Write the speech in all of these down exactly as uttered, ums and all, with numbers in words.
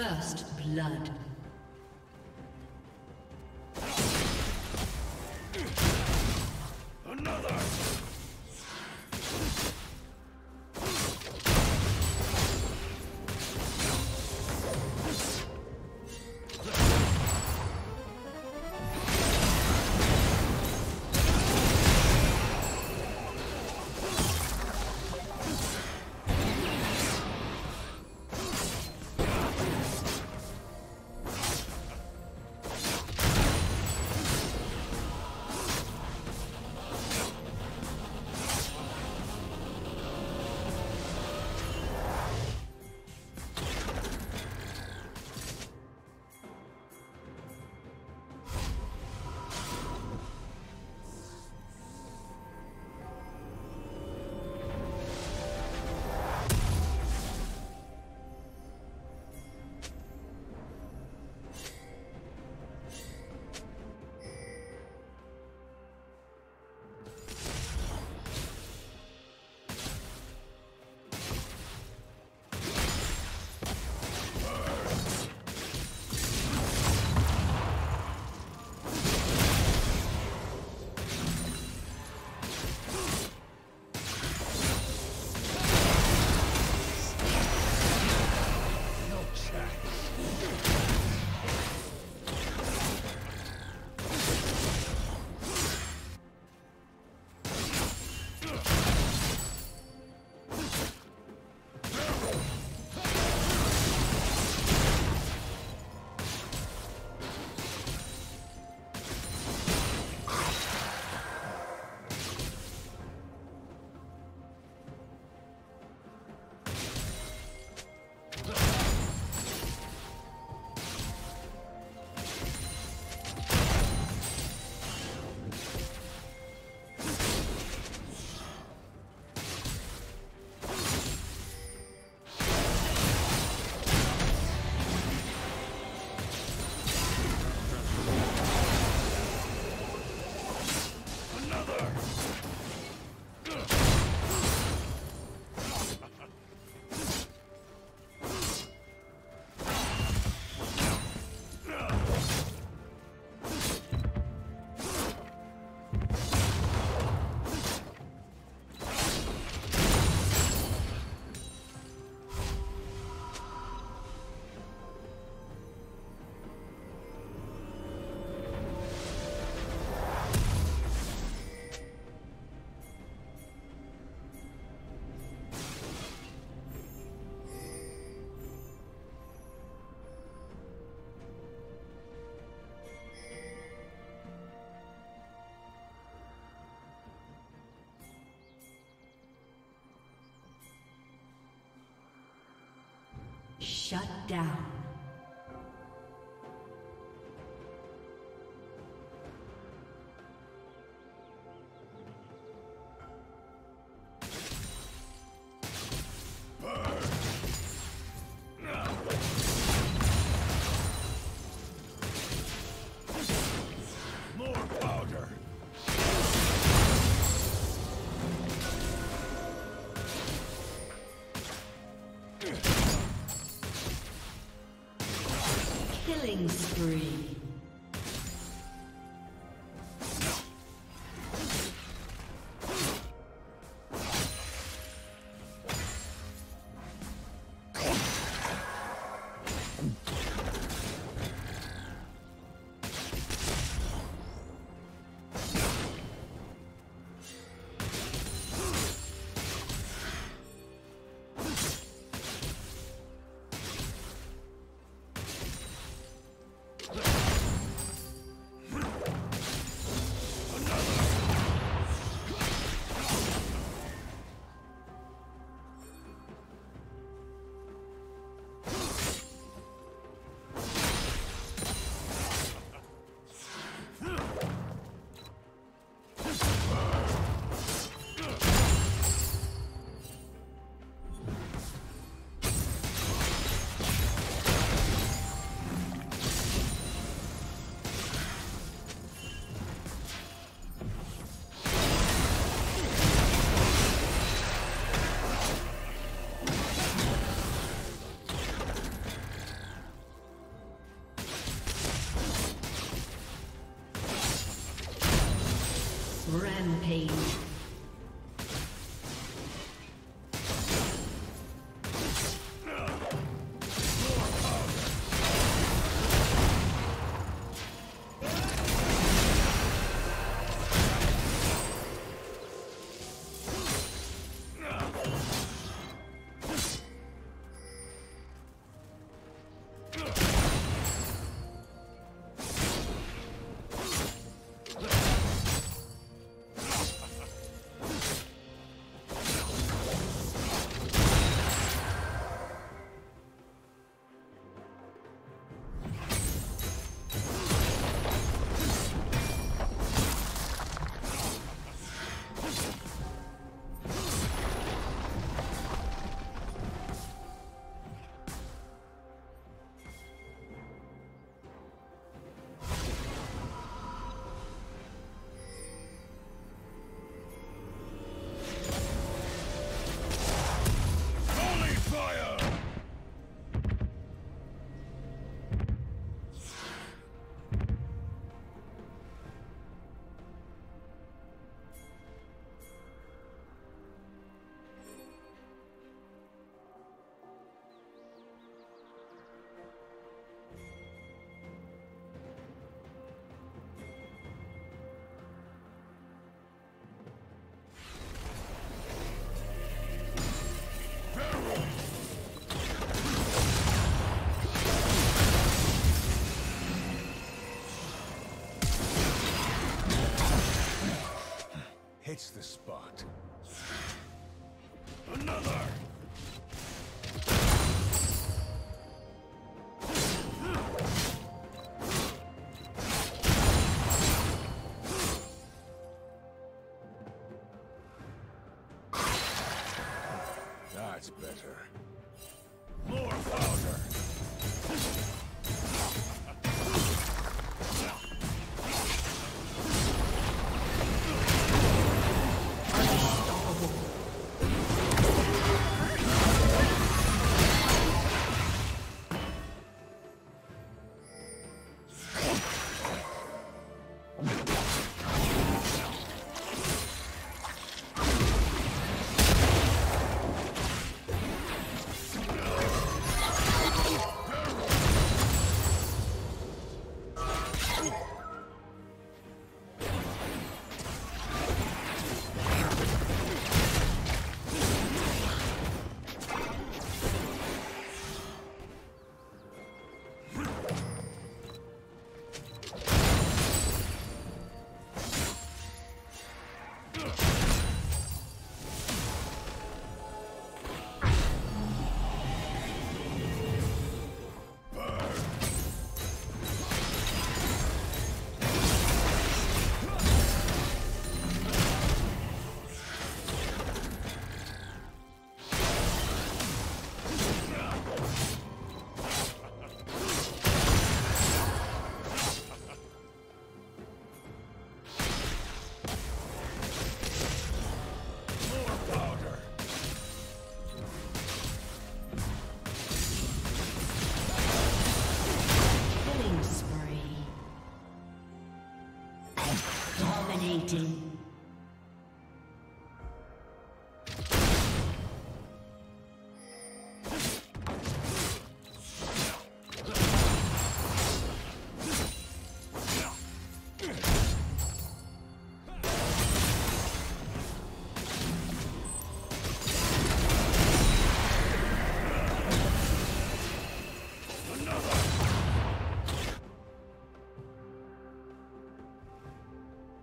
First blood. Shut down. Spree. Let's go. Rampage. It's the spot. Another! That's better. More powder! Dominating.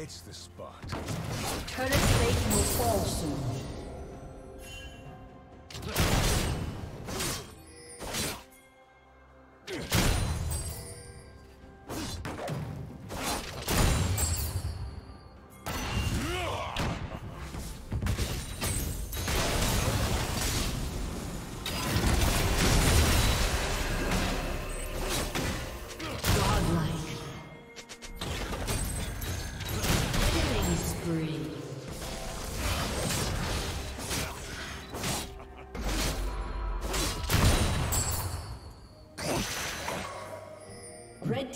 It's the spot. Turret plate will fall soon. Red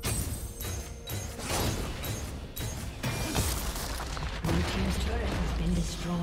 Blue team's turret has been destroyed.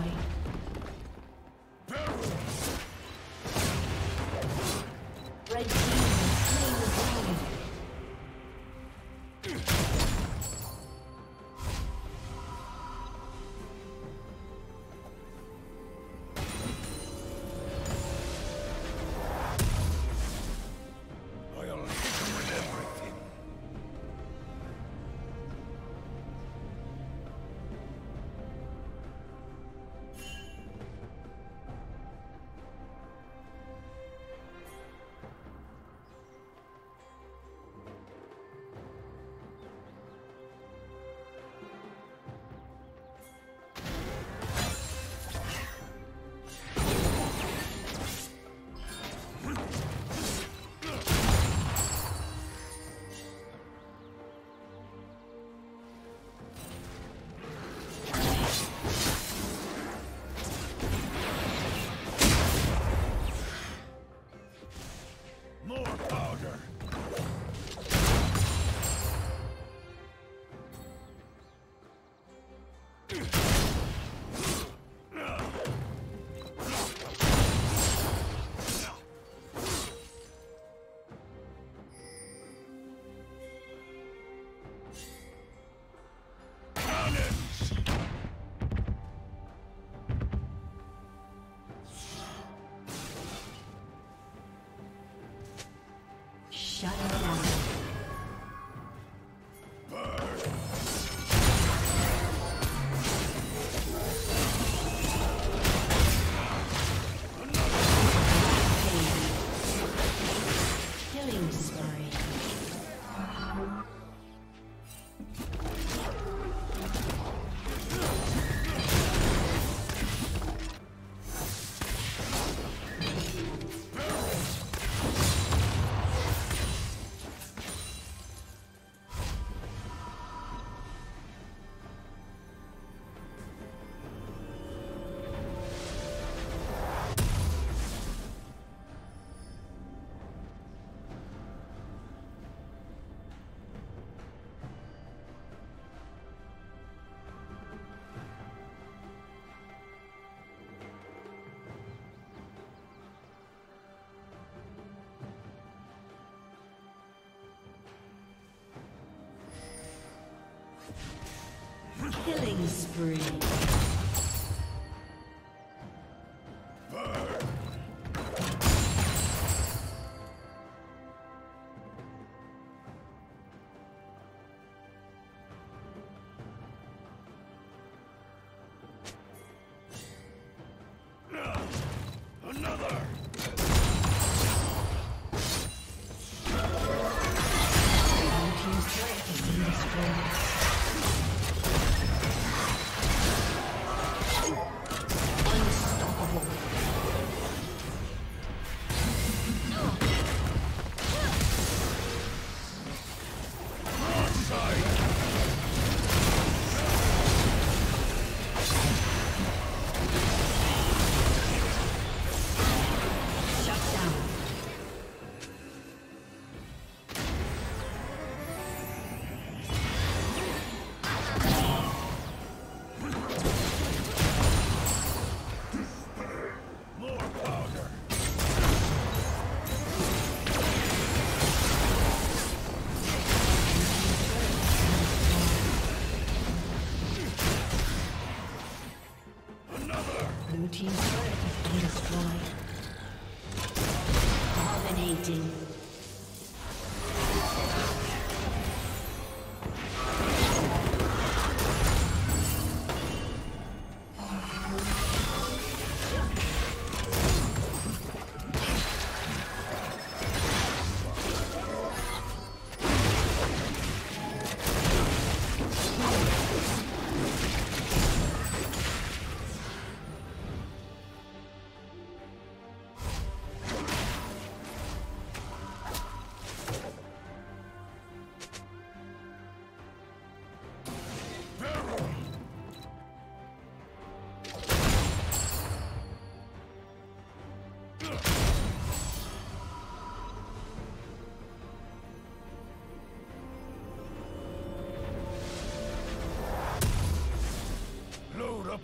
Killing spree. Blue team's turret has been destroyed.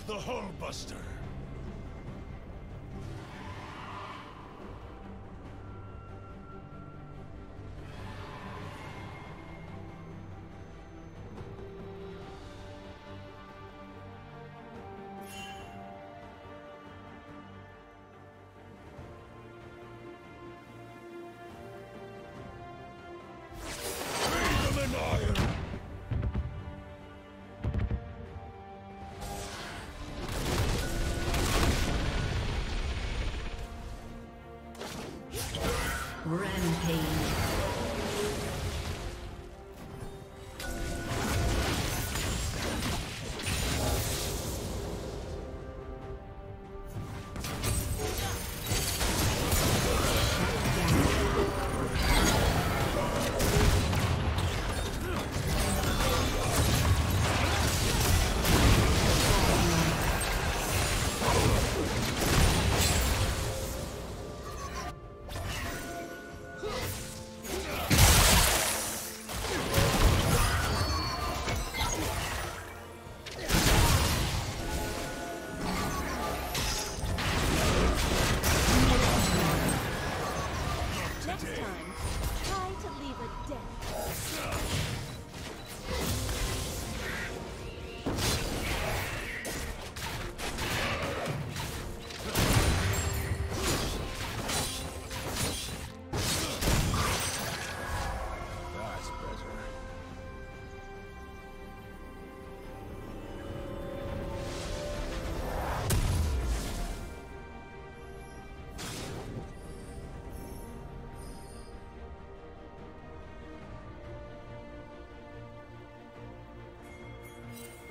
the Homebuster.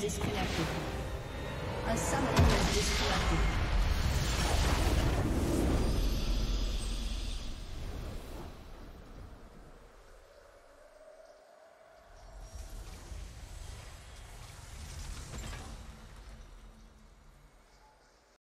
Disconnected. A summoner has disconnected.